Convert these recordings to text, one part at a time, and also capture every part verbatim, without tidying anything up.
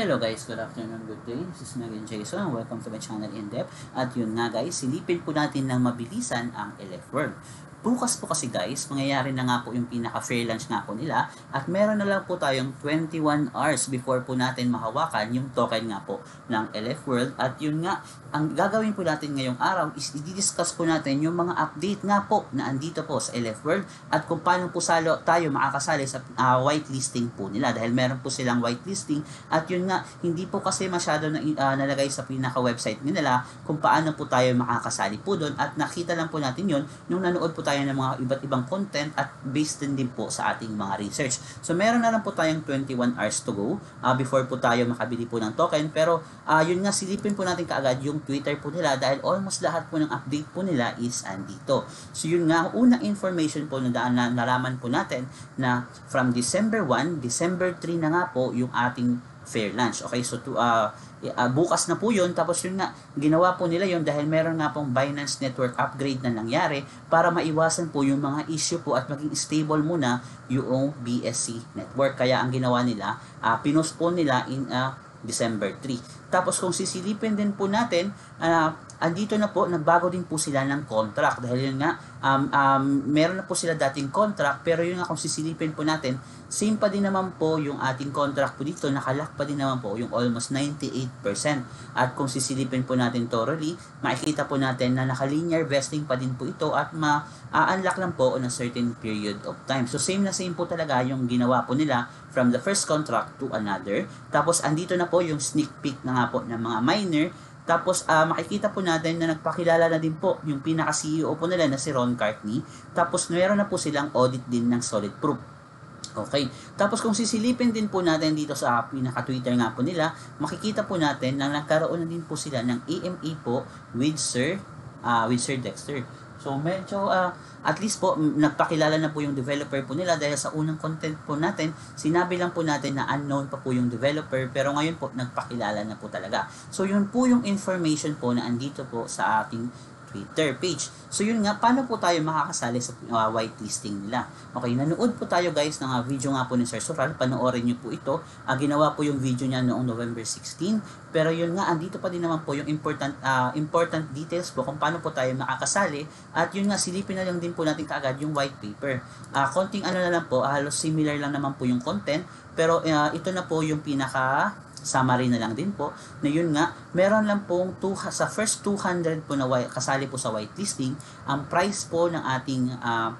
Hello guys, good afternoon, good day. This is Marian Jason. Welcome to my channel In Depth. At yun na guys, silipin po natin ng mabilisan ang Elef World. Bukas po kasi guys, mangyayari na nga po yung pinaka-fair launch nga po nila at meron na lang po tayong twenty-one hours before po natin mahawakan yung token nga po ng Elef World. At yun nga, ang gagawin po natin ngayong araw is i-discuss po natin yung mga update nga po na andito po sa Elef World at kung paano po salo tayo makakasali sa uh, whitelisting po nila dahil meron po silang whitelisting at yun nga, hindi po kasi masyado na, uh, nalagay sa pinaka-website nila kung paano po tayo makakasali po doon at nakita lang po natin yun nung nanood po tayo ng mga iba't ibang content at based din po sa ating mga research. So meron na lang po tayong twenty-one hours to go uh, before po tayo makabili po ng token pero uh, yun nga, silipin po natin kaagad yung Twitter po nila dahil almost lahat po ng update po nila is andito. So yun nga, unang information po na daan na nalaman po natin na from December first, December third na nga po yung ating fair launch. Okay, so to, uh, uh, bukas na po yun, tapos yun na, ginawa po nila yun dahil meron nga pong Binance Network upgrade na nangyari para maiwasan po yung mga issue po at maging stable muna yung B S C Network. Kaya ang ginawa nila, uh, pinospon nila in uh, December third. Tapos kung sisilipin din po natin, uh, andito na po, nagbago din po sila ng contract dahil yun nga, um, um, meron na po sila dating contract pero yun nga kung sisilipin po natin, same pa din naman po yung ating contract po dito, nakalock pa din naman po yung almost ninety-eight percent. At kung sisilipin po natin thoroughly, makikita po natin na naka-linear vesting pa din po ito at ma-unlock lang po on a certain period of time. So same na same po talaga yung ginawa po nila from the first contract to another. Tapos andito na po yung sneak peek na nga po ng mga miner. Tapos uh, makikita po natin na nagpakilala na din po yung pinaka-C E O po nila na si Ron McCartney. Tapos meron na po silang audit din ng Solid Proof. Okay. Tapos kung sisilipin din po natin dito sa pinaka-Twitter nga po nila, makikita po natin na nagkaroon na din po sila ng A M A po with Sir, uh, with Sir Dexter. So medyo uh, at least po nagpakilala na po yung developer po nila dahil sa unang content po natin sinabi lang po natin na unknown pa po yung developer pero ngayon po nagpakilala na po talaga. So yun po yung information po na andito po sa ating Twitter page. So yun nga, paano po tayo makakasali sa uh, whitelisting nila? Okay, nanood po tayo guys ng uh, video nga po ni Sir Sural. Panoorin nyo po ito. Uh, ginawa po yung video niya noong November sixteen. Pero yun nga, andito pa din naman po yung important uh, important details po kung paano po tayo makakasali. At yun nga, silipin na lang din po natin kaagad yung white paper. Uh, konting ano na lang po, uh, halos similar lang naman po yung content. Pero uh, ito na po yung pinaka summary na lang din po na yun nga, meron lang pong two, sa first two hundred po na kasali po sa whitelisting, ang price po ng ating uh,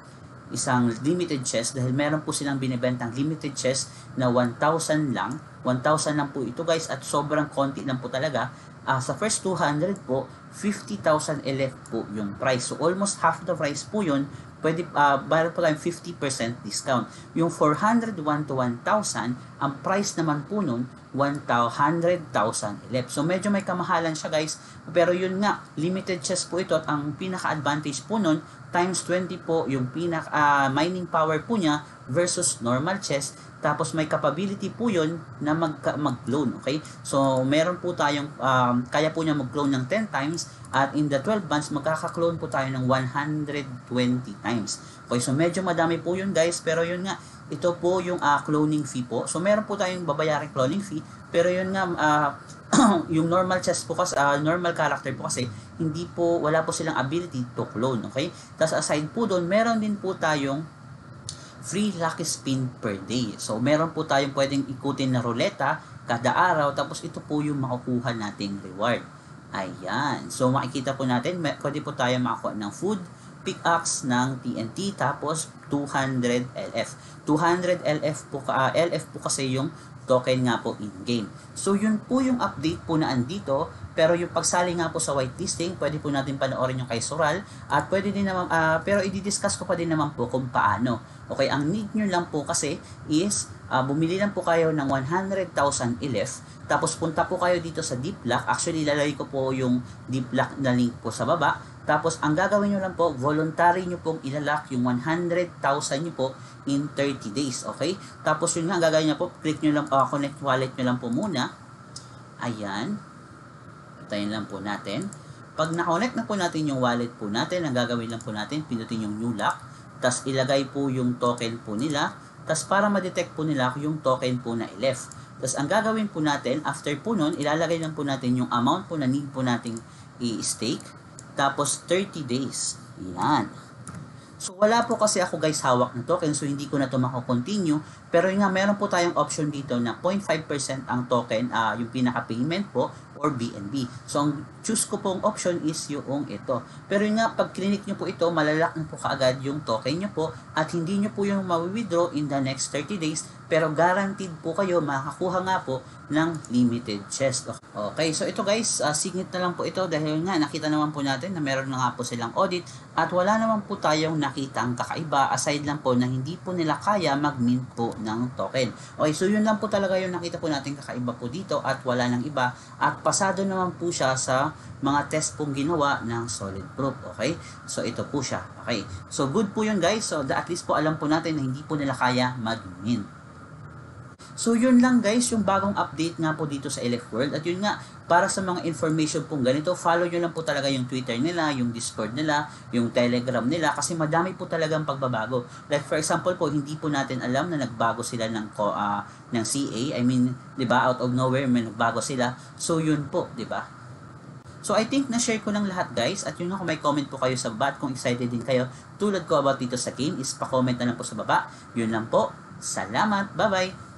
isang limited chest dahil meron po silang binibentang limited chest na one thousand lang. one thousand lang po ito guys at sobrang konti lang po talaga. Uh, sa first two hundred po, fifty thousand L F po yung price. So almost half the price po yun. Pwede, uh, bayar po tayong fifty percent discount. Yung four hundred one to one thousand, ang price naman po nun, one hundred thousand L F. So medyo may kamahalan siya guys. Pero yun nga, limited chest po ito at ang pinaka-advantage po nun, times twenty po yung pinaka, uh, mining power po niya versus normal chest. Tapos may capability po yun na mag, mag-clone. Okay? So meron po tayong, um, kaya po niya mag-clone ng ten times. At in the twelve months, magkaka-clone po tayo ng one hundred twenty times. Okay, so medyo madami po yun guys. Pero yun nga, ito po yung uh, cloning fee po. So meron po tayong babayaring cloning fee. Pero yun nga, uh, yung normal chest po kasi, uh, normal character po kasi, hindi po, wala po silang ability to clone. Okay? Tapos aside po doon, meron din po tayong free lucky spin per day. So meron po tayong pwedeng ikutin na ruleta kada araw. Tapos ito po yung makukuha nating reward. Ayan. So, makikita po natin, pwede po tayo makakuha ng food, pickaxe ng T N T, tapos two hundred L F. two hundred L F po, uh, L F po kasi yung token nga po in-game. So, yun po yung update po na andito. Pero yung pagsali nga po sa whitelisting, pwede po natin panoorin yung kay Sural. At pwede din naman, uh, pero i-discuss ko pa din naman po kung paano. Okay, ang need nyo lang po kasi is, uh, bumili lang po kayo ng one hundred thousand L F. Tapos punta po kayo dito sa Deep Lock. Actually, ilalagay ko po yung Deep Lock na link po sa baba. Tapos, ang gagawin nyo lang po, voluntary nyo pong ilalock yung one hundred thousand nyo po in thirty days. Okay? Tapos, yun nga, ang gagawin nyo po, click nyo lang, uh, connect wallet nyo lang po muna. Ayan. Tayin lang po natin. Pag na-connect na po natin yung wallet po natin, ang gagawin lang po natin, pinutin yung new lock, tapos ilagay po yung token po nila, tapos para ma-detect po nila yung token po na L F. Tapos ang gagawin po natin, after po nun, ilalagay lang po natin yung amount po na need po nating i-stake. Tapos thirty days. Yan. So wala po kasi ako guys hawak ng token, so hindi ko na ito mako-continue. Pero yun nga, meron po tayong option dito na zero point five percent ang token, uh, yung pinaka-payment po, or B N B. So ang choose ko pong option is yung ito. Pero yun nga, pag clinic nyo po ito, malalak na po kaagad yung token nyo po at hindi nyo po yung mawi-withdraw in the next thirty days. Pero guaranteed po kayo, makakuha nga po ng limited chest. Okay, so ito guys, uh, signet na lang po ito dahil nga nakita naman po natin na meron na nga po silang audit at wala naman po tayong nakita ang kakaiba aside lang po na hindi po nila kaya mag-mint po ng token. Okay, so yun lang po talaga yung nakita po natin kakaiba po dito at wala nang iba at pasado naman po siya sa mga test pong ginawa ng Solid Proof. Okay, so ito po siya. Okay, so good po yun guys. So at least po alam po natin na hindi po nila kaya mag-mint. So yun lang guys yung bagong update nga po dito sa Elef World at yun nga, para sa mga information pong ganito, follow nyo lang po talaga yung Twitter nila, yung Discord nila, yung Telegram nila kasi madami po talagang pagbabago. Like for example po, hindi po natin alam na nagbago sila ng, uh, ng C A. I mean, di ba, out of nowhere may nagbago sila. So yun po, di ba? So I think na-share ko ng lahat guys at yun nga, kung may comment po kayo sa baba kung excited din kayo tulad ko about dito sa game is pa-comment na lang po sa baba. Yun lang po. Salamat. Bye-bye.